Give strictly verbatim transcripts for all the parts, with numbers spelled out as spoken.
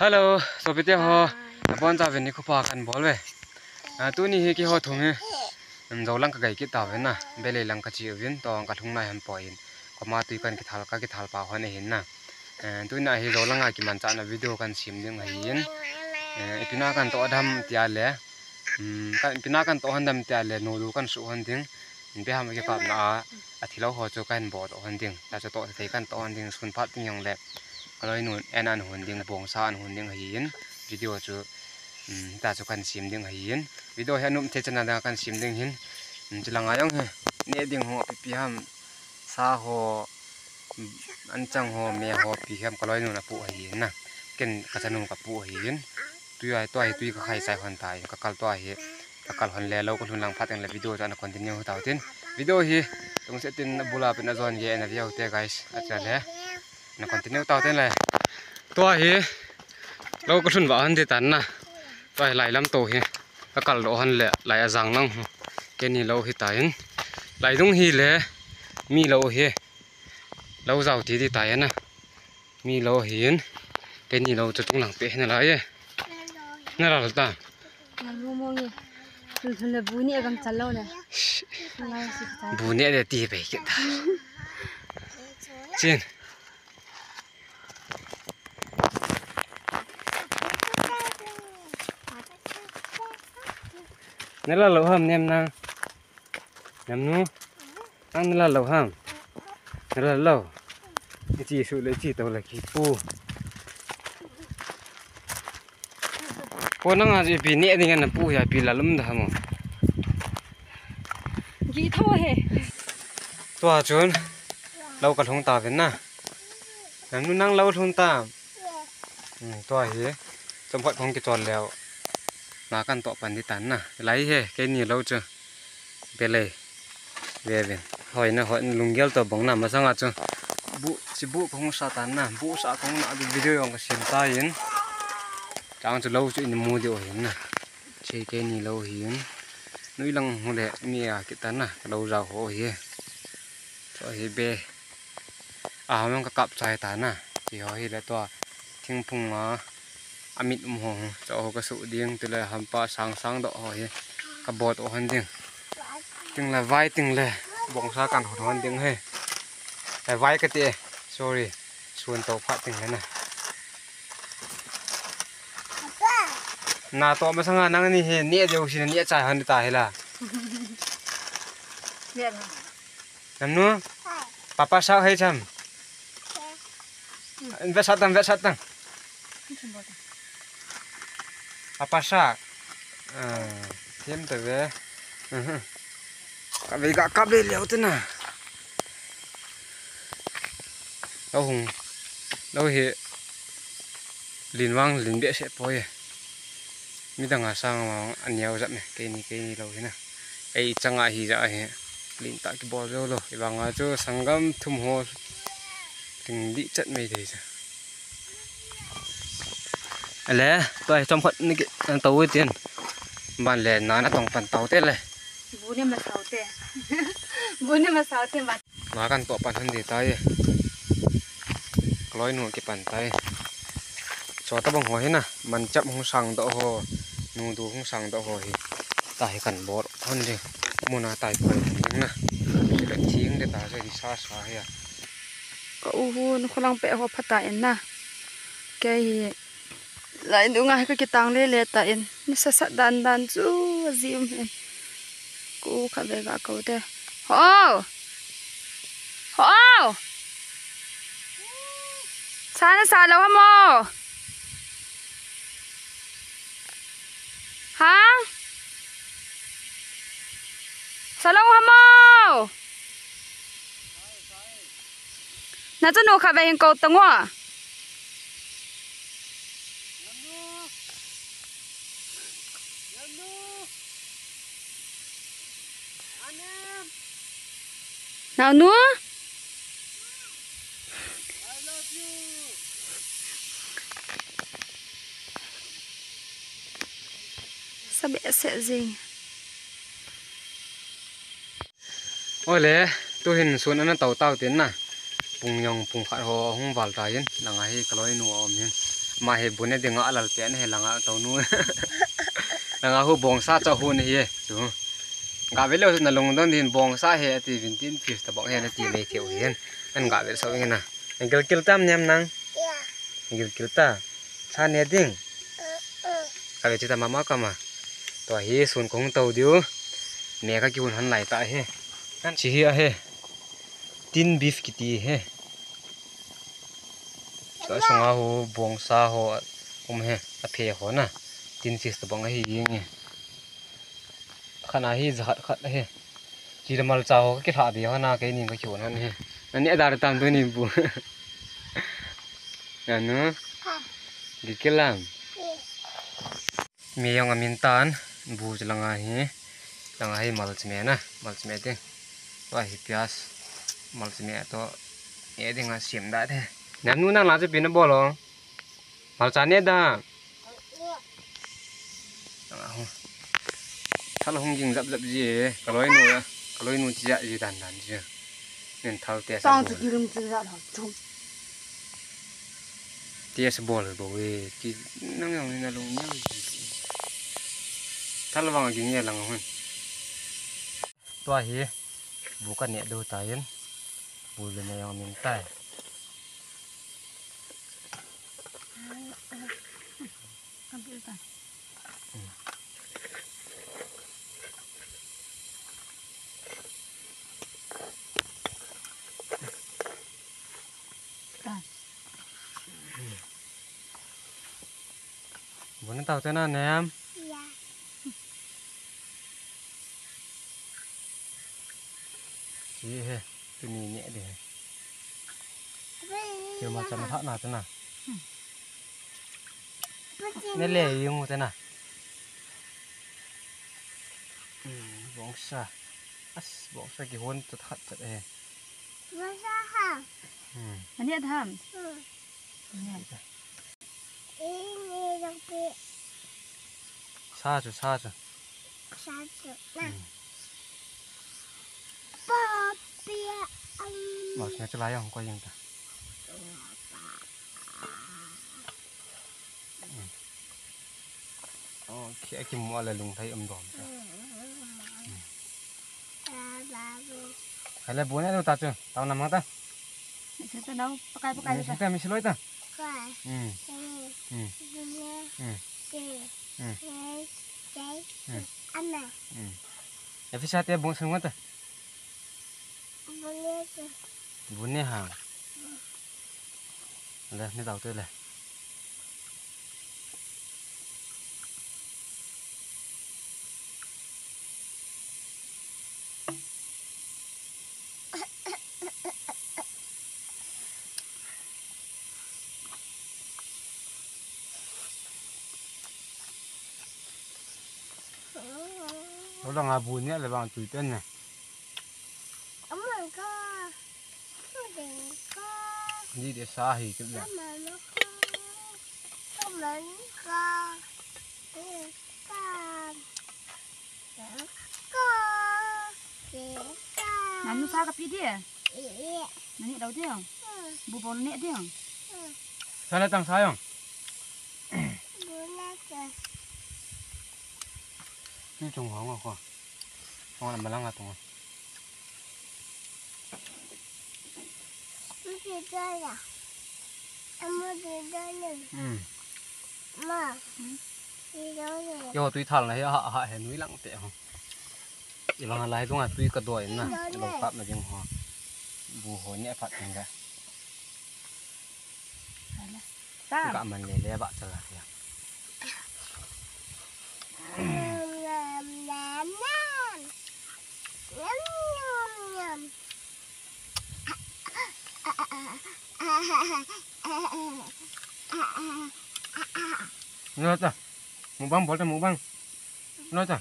Hello, sopitnya ho, apaan tahu ini kupakan boleh. Nah tuh nih hiki ho thunge, joulang kagai kita tahu na, beli lang kecil win, tong katung na hampoin. Koma tuh ikan kita halka kita halpa ho nih na. Tuh na hiki joulang lagi manca na video kan sim ding hayin. Itu na kan toh dam tiale, kan itu na kan toh dam tiale nulu kan suhan ding. Ini ham kita na, athilau ho cokan bot suhan ding. Tapi toh sekian toh ding sun pat ding yang lep. Kalau ini enan hunding bongsaan hunding hayin video itu tajukan sim ding hayin video henum tecenah dengan sim ding hin jelang ayang ne ding ho piham saho ancang ho me ho piham kalau ini na pu hayin na ken kacanung ka pu hayin tuya to ai tui ka khai sai hon tai ka kal to ai ka kal hon le lo ko lang phat ang le video to na continue ho tawtin video hi tung se tin bula pin azon ye na video te guys acha le na continue tao tên này toa hi lâu có xuân vào hơn thì tán nè vậy lại lắm tổ hi các cặp độ hơn lệ lại rằng năng cái này lâu thì tán lại đúng hi lệ mi lâu hi lâu giàu thì thì tán nè mi lâu hiến cái này lâu cho chúng làng bể này lại này là ta bún nhẹ để tì bể kiện ta trên nên là lẩu hầm nem nang nem nú ăn nên là lẩu hầm nên là lẩu cái gì sụt lấy gì tàu lấy khí phu con nó ăn gì bị nẹt thì ăn phu vậy bị là lấm đó mà gì thôi tua chốn lẩu cả thùng ta vậy na nem nú nang lẩu thùng ta tua hé trong vợ không kịp tròn leo Nah kan tok panditan nah, lai he keni lo chu bele beben hoi na hoi lunggel to bong na masanga chu bu si bu khong satan na bu sa khong na du video yang kasim tain chang chu lo chu in mu dio hin na che keni lo hin nui lang hole mia kita na lo ra ho he so he be a mang ka kap chai ta na ki ho he le to thing phung a amit umhong cho ka su ding tu le hampa sang sang do ho he ka bot o han ding ting la vai ting le bong sa kan ho han ding he la vai ka te sorry suan to phat ting na na to ma sanga nang ni he ne deu sin ne chai han ta he la ne nam nu papa sa he cham ve satang ve satang apa sak tim tebe ka vega ka be leo tena lo hung lo he lin wang lin be se poe mi dang asang wang anyao jat me ke ni ke ni lo hena ei changa hi ja he lin ta ki bol lo ibanga chu sangam thum ho ting di chat me de ja lẽ tôi trong phận này tàu tiền bạn lẽ nói là tổng phần tàu tết này bún em là tàu tết bún em là tàu tết bạn nói căn tổ bản thân thì tay lối nụ cái bàn tay cho tao bằng hồi hết nè mình chậm không sàng đậu hồ nụ tú không sàng đậu hồ thì tài cần bó hơn đi muốn là tài quẩy tiếng nè để tiếng để tài rồi thì xa xa à cậu hôn không làm bẹ hoa phát tài nè cái lain dong ah ke kitang le le ta in sasa dan dan chu azim ku khabe ga ko te ho ho sana sa lo mo ha sa lo mo na chu no khabe hin ko tang wa Nào nữa I love you. Sao bé sẽ gì ôi lẽ tôi hình xuống nó tàu tàu tiến nè vùng nhòng vùng khát hồ không vào trái yên là ngày cái lối nuo ôm yên mahe bune denga alal pian he langa tonu langa hu bongsa chahun hi tu ga velo na longdon din bongsa he ati vintin fifth ta bang he na ti nei theu hian an ga vel sawing na engkel kel tam nyam nang engkel kel ta sa ne ding ka ve chita mama kama to he sun kong tau diu ne ka ki hun han lai ta he kan chi hi a he tin beef ki ti he ta sanga ho bongsa ho um he a phe ho na tin fifth ta bang he yeng khana hi zhat khat he jiramal cha ho ke tha bi ho na ke ni ko chon han he nani adar tam do ni bu nanu dikelang mi yang amin tan bu jelanga hi langa hi mal chme na mal chme te wa hi pias mal chme to ye dinga sim da the nanu na la je bin bolo mal cha ne da kalau hungjing zap zap je kalau inu ya kalau inu tidak je dan dan je nen tahu tias tias bol bowe ki nang yang ni nalung ni kalau bang gingnya lang hun tua hi bukan nek do tayen boleh na yang minta ambilkan Bukan tahu cina nem? Iya. Iya, tu minyak deh. Kau macam apa nak cina? Ni leh yang cina. Bangsa, as bangsa kihun terhad tereh. Bangsa ham. Ini ada ham. 사줘 사줘 사줘 나 빠삐야 맛있네 라야 홍과 영다 어 키야키 모알라 룽타이 음도 갈래 보내도 따줘 따오 남았다 진짜 나오 빠까이 빠까이 진짜 미실로 있다 응 응. 응. 응. 응. 안나. 응. 에피사트에 봉숭 왔다. 봉숭. 봉네 하. 네, 네 나올 때래. Kalau ngabunnya lebang cuitan ya. Amalka, amalka. Ini dia sahih tu dia. Amalka, amalka, amalka, amalka. Nanu sah kapi dia? Iya. Nani tahu dia? Bubon nek dia? Saya datang sayang. Ini cuma orang aku, orang malang atau apa? Tidak ada, emang tidak ada. Hmm. Ma, tidak ada. Yo, tuh thằng này họ họ hẻm núi lặng tệ không? Chỉ là lái đúng là tuy cả đội nè, lộc pháp là riêng họ, bù hồ nhẹ phạt mình cả. Cả mình để để bạn chờ kìa. Nói ra, mũ băng bỏ ra mũ băng. Nói ra.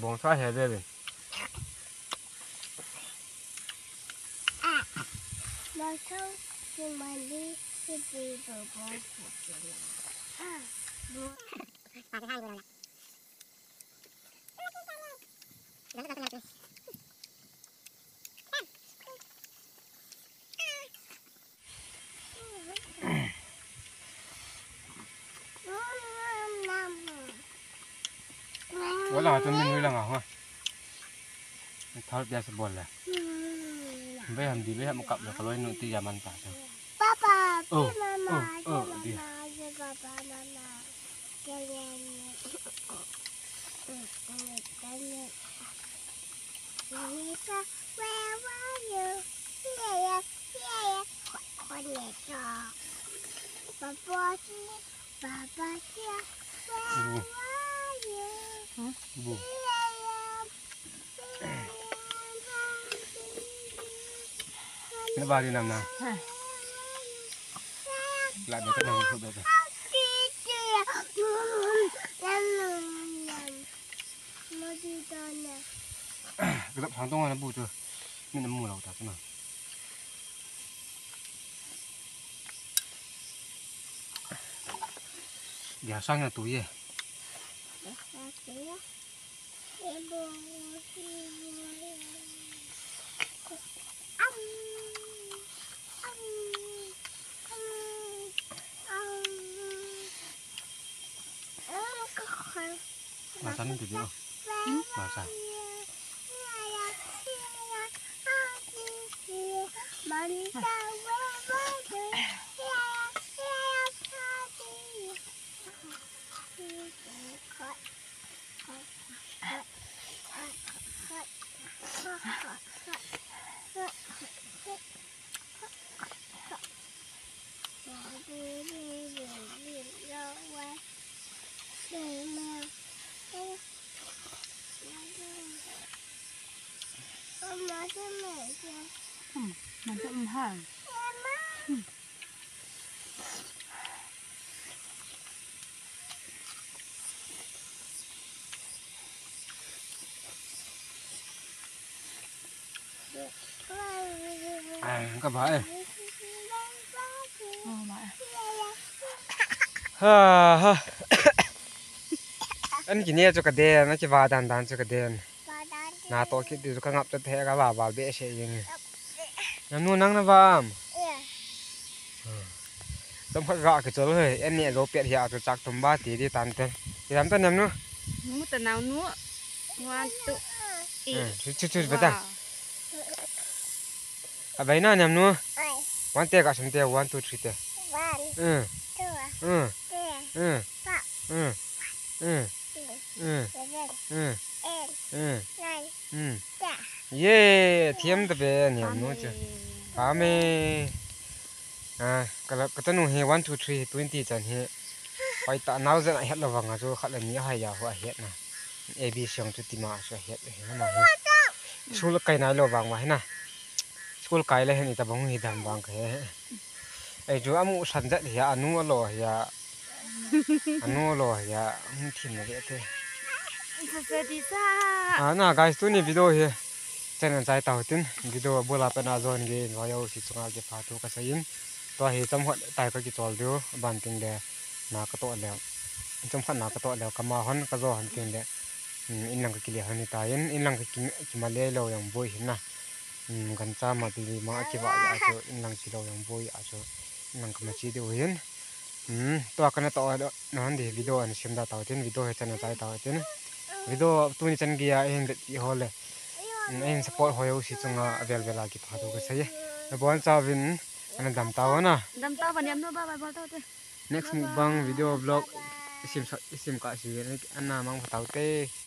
Bọn xa hề đây rồi. Nó sâu, nhưng mà đi, thì đi vào bóng của chúng ta. Và cái hai vừa rồi là. Nó rất là tuyệt. Wala ito minuwi lang ako. Nagtarap niya sa bola. Sampai alhamdulillah mukap lah kalau ini nanti zaman pasang. Papa, oh, mama, oh, dia. Papa, mama, kalian. Ini sa, where are you? Here, here, koneka. Papa sini, papa sini, where are you? Hah? Bu. Ini baru nama. Lihat betul nama sudah tu. Kita pantungan abu tu, ini nemu laut apa nak? Biasanya tu ye. Masan itu dia, masan. Hang. Hmm. Ai, các bạn ơi. Ha ha. Anh chỉ nghe cho cái đèn, nó chỉ vào đàn đàn cho cái đèn. Nào tôi khi đi các ngập cho thế các bà bảo bể sẽ gì. Namun nang napa am? Iya. Tempat gak kecil heh. Ini ropiat hiat tercak tempat di di tante. Di tante namun. Namun tenau nu. Ngantuk. Eh, cucu betul. Abai na namun. One tiga sentia one two three. One. Eh. Dua. Eh. Eh. Empat. Eh. Eh. Eh. Eh. Eh. Nine. Hmm. Ye, tiam tebe ni am nuce. Kami, ah, kalau kita nuhi one two three twenty jangan he. Kalau tak nau jangan head lawang aja. Kalau ni ayah aku head na. A B siang tu timah aku head leh. Nama he. School kai nai lawang mah he na. School kai leh ni tabung hidam bang he. Eh, jua mu sanjat he anu loh ya. Anu loh ya. Mungkin lagi tu. Seperti sah. Ah, na guys tu ni video he. Channel saya tahu tin video bola penazon gini, saya usi sungai je patuh kasain. Tuah hitam hot, tay kaki tol dia banting dia nak ketok dia. Hitam hot nak ketok dia, kemahon kazoh banting dia. Inlang kaki dia hanitain, inlang kaki cuma lelo yang boy hina. Ganca mati lima akibat aso inlang kilo yang boy aso inlang kemacih diuhin. Tuah kena tahu nanti video ane semua tahu tin video channel saya tahu tin video tu ni channel dia ini hol. Ini support hoyo sih cuma available lagi patuh kesaya. Nampun cawin, anda dam tahu na? Dam tahu banyak tu, bapa bapa tahu tu. Next mukbang video vlog isim isim kasih, anda mang tahu tu.